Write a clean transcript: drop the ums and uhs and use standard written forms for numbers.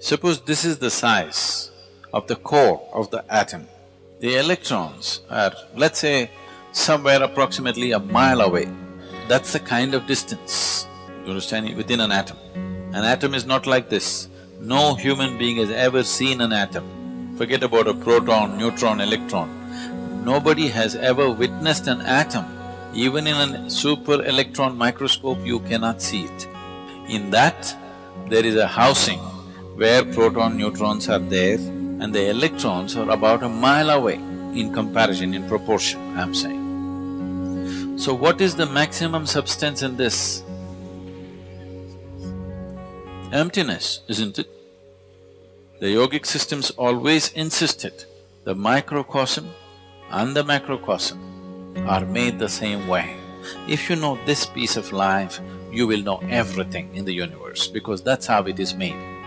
Suppose this is the size of the core of the atom. The electrons are, let's say, somewhere approximately a mile away. That's the kind of distance, you understand, within an atom. An atom is not like this. No human being has ever seen an atom. Forget about a proton, neutron, electron. Nobody has ever witnessed an atom. Even in a super electron microscope, you cannot see it. In that, there is a housing where proton, neutrons are there, and the electrons are about a mile away in comparison, in proportion, I'm saying. So what is the maximum substance in this? Emptiness, isn't it? The yogic systems always insisted the microcosm and the macrocosm are made the same way. If you know this piece of life, you will know everything in the universe because that's how it is made.